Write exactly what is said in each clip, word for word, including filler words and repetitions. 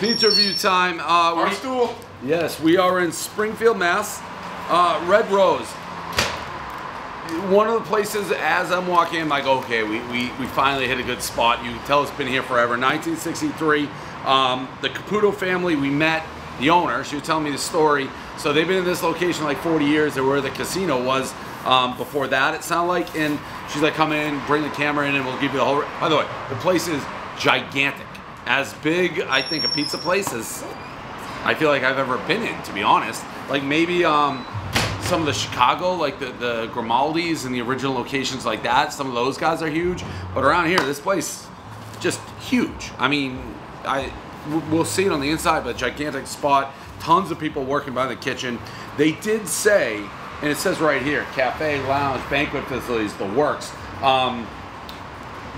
Pizza review time. Uh, Our stool. Yes, we are in Springfield, Mass. Uh, Red Rose. One of the places, as I'm walking in, I'm like, okay, we, we, we finally hit a good spot. You can tell it's been here forever. nineteen sixty-three, um, the Caputo family, we met the owner. She was telling me the story. So they've been in this location like forty years. They were where the casino was um, before that, it sounded like. And she's like, come in, bring the camera in, and we'll give you the whole... By the way, the place is gigantic. As big, I think, a pizza place as I feel like I've ever been in, to be honest. Like maybe... Um, some of the Chicago, like the, the Grimaldi's and the original locations like that, some of those guys are huge. But around here, this place, just huge. I mean, I we'll see it on the inside, but a gigantic spot. Tons of people working by the kitchen. They did say, and it says right here, cafe, lounge, banquet facilities, the works. Um,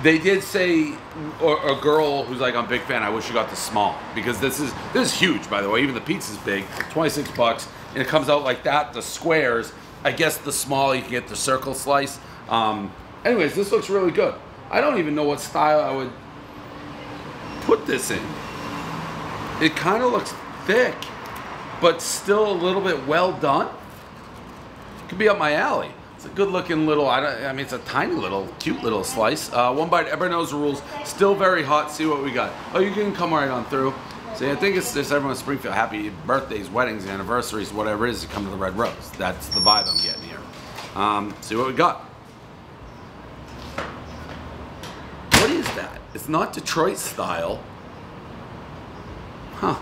they did say, or a girl who's like, I'm a big fan, I wish you got the small. Because this is, this is huge, by the way. Even the pizza's big, twenty-six bucks. And it comes out like that, the squares. I guess the small, you can get the circle slice. Um, anyways, this looks really good. I don't even know what style I would put this in. It kind of looks thick, but still a little bit well done. Could be up my alley. It's a good looking little, I, don't, I mean, it's a tiny little, cute little slice. Uh, one bite, everyone knows the rules. Still very hot, see what we got. Oh, you can come right on through. See, I think it's just everyone in Springfield, happy birthdays, weddings, anniversaries, whatever it is, to come to the Red Rose. That's the vibe I'm getting here. Um, see what we got. What is that? It's not Detroit style. Huh.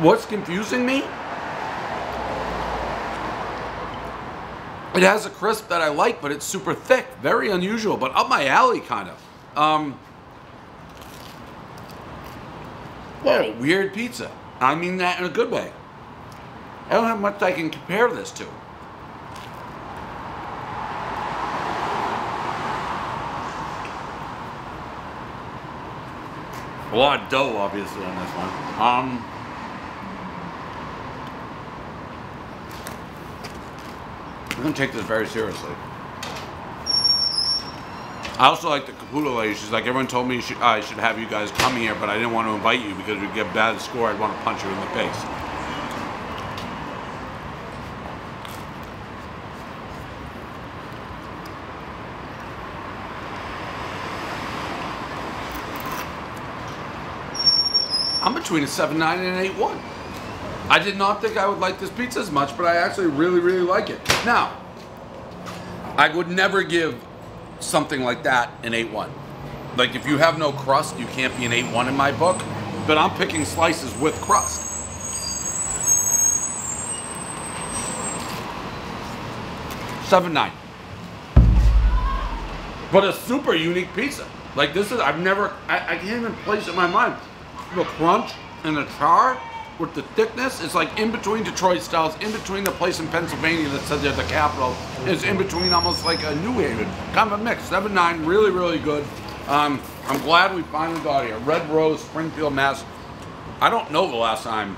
What's confusing me? It has a crisp that I like, but it's super thick. Very unusual, but up my alley, kind of. Um, what a weird pizza. I mean that in a good way. I don't have much I can compare this to. A lot of dough, obviously, on this one. Um... I'm gonna take this very seriously. I also like the Caputo lady. She's like, everyone told me she, I should have you guys come here, but I didn't want to invite you because we'd get a bad score. I'd want to punch you in the face. I'm between a seven nine and an eight one. I did not think I would like this pizza as much, but I actually really, really like it. Now, I would never give something like that an eight one. Like, if you have no crust, you can't be an eight one in my book, but I'm picking slices with crust. seven nine. But a super unique pizza. Like, this is, I've never, I, I can't even place it in my mind. The crunch and the char. With the thickness, it's like in between Detroit styles, in between the place in Pennsylvania that said they're the capital, is in between almost like a New Haven, kind of a mix. seven nine, really, really good. Um, I'm glad we finally got here. Red Rose, Springfield, Mass. I don't know the last time.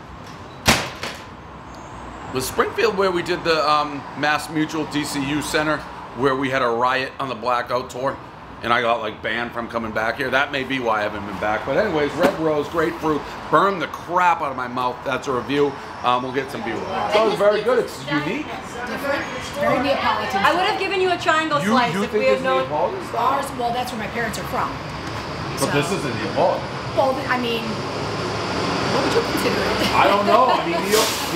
Was Springfield where we did the um, Mass Mutual D C U Center, where we had a riot on the Blackout Tour? And I got like banned from coming back here. That may be why I haven't been back. But anyways, Red Rose, great fruit. Burn the crap out of my mouth. That's a review. Um, we'll get some people. So it's very good. It's unique. Different. It's very Neapolitan. I would have given you a triangle you, slice you if we had known. Ours, well, that's where my parents are from. But so. This is a Neapolitan. Well, I mean, what would you consider it? I don't know. I mean,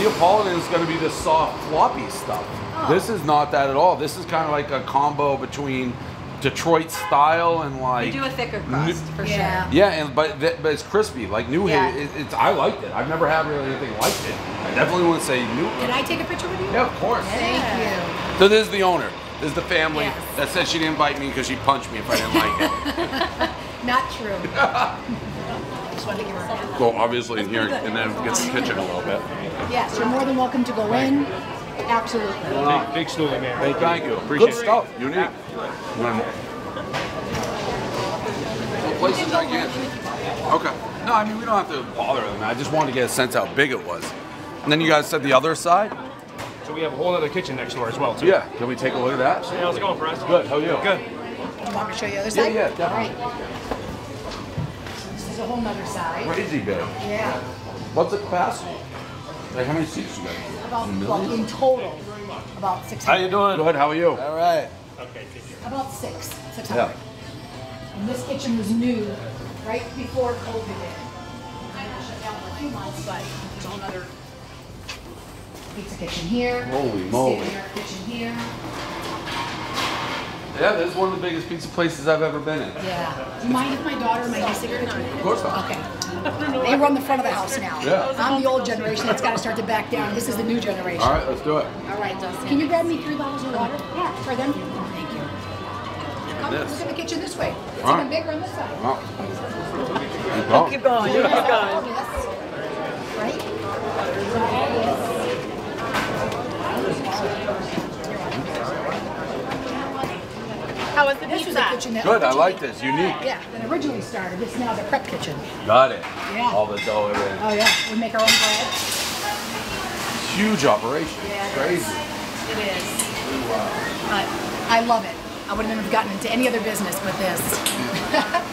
Neapolitan is going to be the soft, floppy stuff. Oh. This is not that at all. This is kind of like a combo between Detroit style and like we do a thicker crust for yeah. sure. Yeah, and but but it's crispy like New yeah. Haven. It, it's I liked it. I've never had really anything like it. I definitely wouldn't say New. Can I take a picture with you? Yeah, of course. Thank yeah. you. So this is the owner. This is the family yes. that said she didn't invite me because she punched me if I didn't like it. Not true. Just wanted to give her a go obviously in here and then get the kitchen a little bit. Yes, you're more than welcome to go in. Absolutely. Wow. Big, big story, man. Thank, Thank you. you. Appreciate it. Good stuff. Unique. Yeah. The place is gigantic. Okay. No, I mean, we don't have to bother them. I just wanted to get a sense how big it was. And then you guys said the other side? So we have a whole other kitchen next door as well, too. Yeah. Can we take a look at that? Hey, how's it going, Preston? Good. How are you? Good. You want me to show you the other side? Yeah, yeah, definitely. All right. So this is a whole other side. Crazy big. Yeah. What's the capacity? Like, how many seats you got? About, well, in total, about six hundred. How you doing? Good. How are you? All right. Okay. About six. six hundred. Yeah. And this kitchen was new right before COVID hit. Kind of shut down for a few months, but there's a whole other pizza kitchen here. Holy moly. Kitchen here. Yeah, this is one of the biggest pizza places I've ever been in. Yeah. Do you mind if my daughter and my niece take a picture? Of course not. Okay. They run the front of the house now. Yeah. I'm the old generation that's got to start to back down. This is the new generation. All right, let's do it. All right, Dustin. Can you grab me three bottles of water? Yeah. For them? Thank you. Come to the kitchen this way. It's all even right. Bigger on this side. Wow. Oh, keep going. Keep going. Yes. Right? How was the this pizza? Was the that good. I like this. Unique. Yeah. It originally started. It's now the prep kitchen. Got it. Yeah. All the dough. Everything. Oh yeah. We make our own bread. Huge operation. Yeah, it's crazy. It is. Wow. But I love it. I wouldn't have gotten into any other business with this.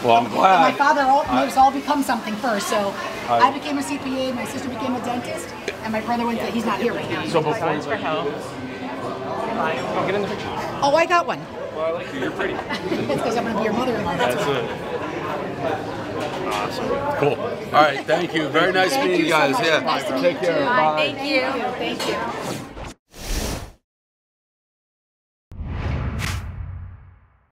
Well, I'm glad. My father made us all become something first, so I, I became a C P A, my sister became a dentist, and my brother went to, he's not here right now. So before you for help. Oh, get in the picture. Oh, I got one. Well, I like you. You're pretty. It's because I'm going to be your mother-in-law. That's, That's it. Awesome. Cool. All right, thank you. Very nice meeting you guys. So yeah. Nice to meet you. Take care. Bye. Bye. Thank you. Thank you. Thank you.